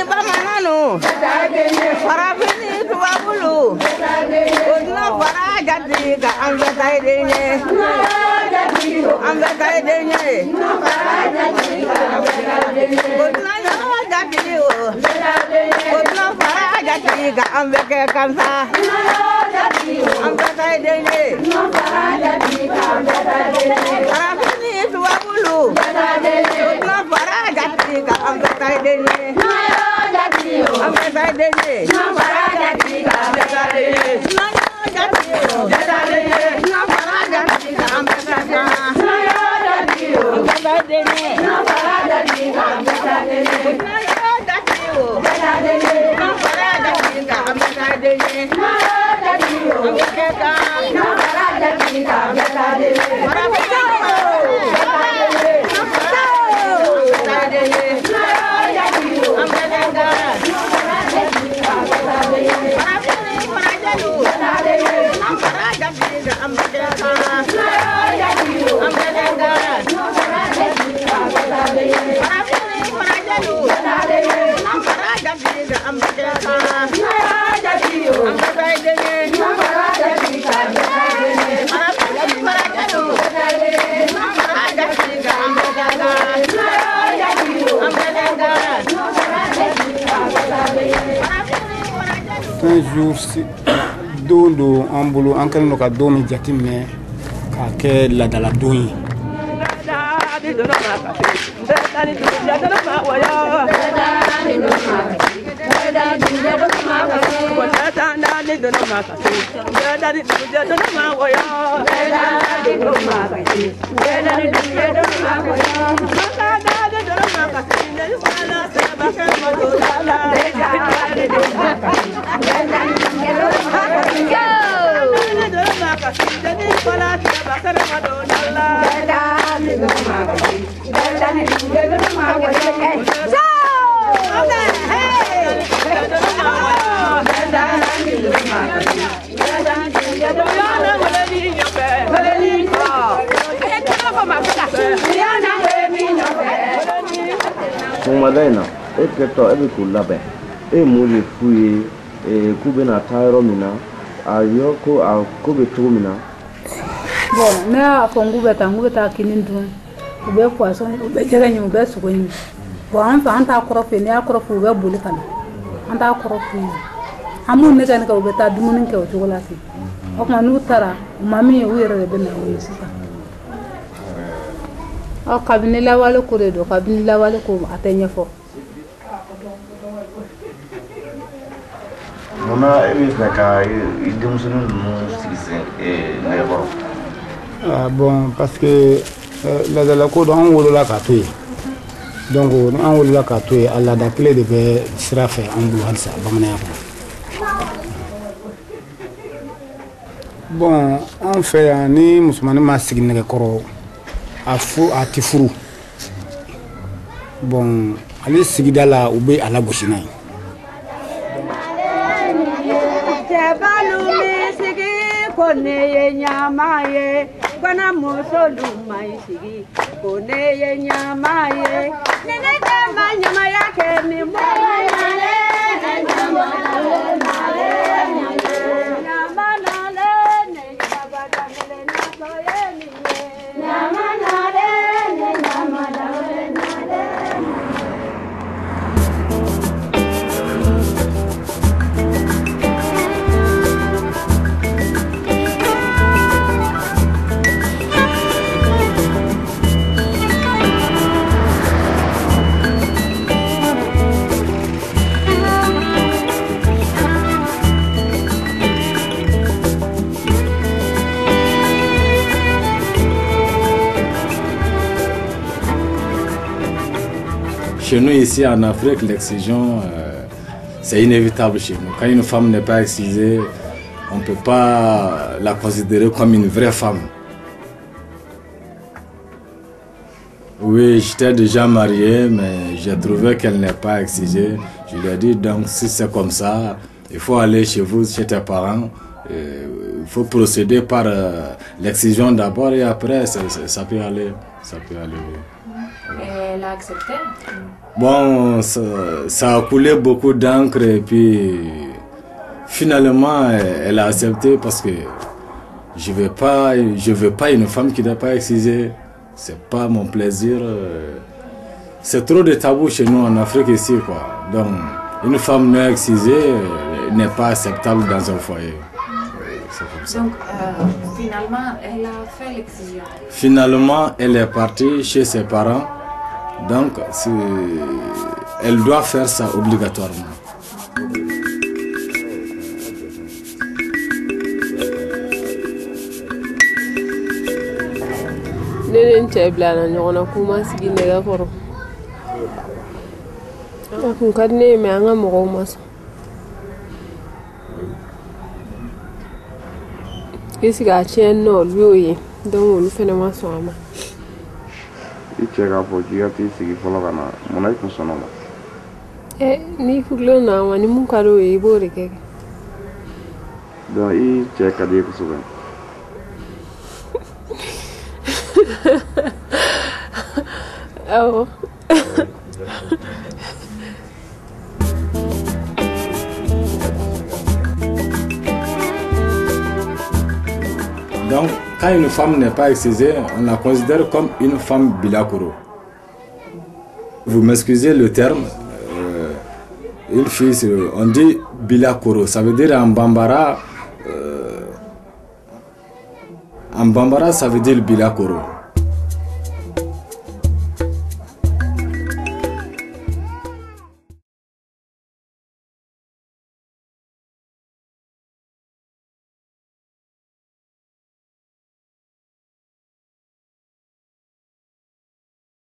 Bon, parce que la bilakoro on voulait la capter, donc on voulait la capter à la d'appeler de faire faire en bougeant ça, bon, on fait un ni musulman mais signé le coro à Tifuru, bon, allez signer là ou bien à la bouchina. Koneye nyamaye bana mosolu maisigi koneye nyamaye nene kama nyama yake ni mwana yale nyama nale nyama nale ne baba nale na soyeni nyama nale ne nyama nale Chez nous, ici en Afrique, l'excision, c'est inévitable chez nous. Quand une femme n'est pas excisée, on ne peut pas la considérer comme une vraie femme. Oui, j'étais déjà marié, mais j'ai trouvé qu'elle n'est pas excisée. Je lui ai dit, donc si c'est comme ça, il faut aller chez vous, chez tes parents. Il faut procéder par l'excision d'abord et après, ça peut aller. Ça peut aller. Elle a accepté. Bon, ça a coulé beaucoup d'encre et puis finalement elle a accepté parce que je veux pas une femme qui n'a pas excisé. C'est pas mon plaisir. C'est trop de tabous chez nous en Afrique ici quoi. Donc une femme non excisée n'est pas acceptable dans un foyer. Donc, finalement, elle a fait l'excision. Finalement, elle est partie chez ses parents. Donc, elle doit faire ça obligatoirement. Qu'est-ce qu'il y a de non, lui, donc nous faisons un soin. Il y a des gens qui ont fait des choses. Donc, quand une femme n'est pas excisée, on la considère comme une femme bilakoro. Vous m'excusez le terme, une fille, on dit bilakoro, ça veut dire en bambara ça veut dire bilakoro.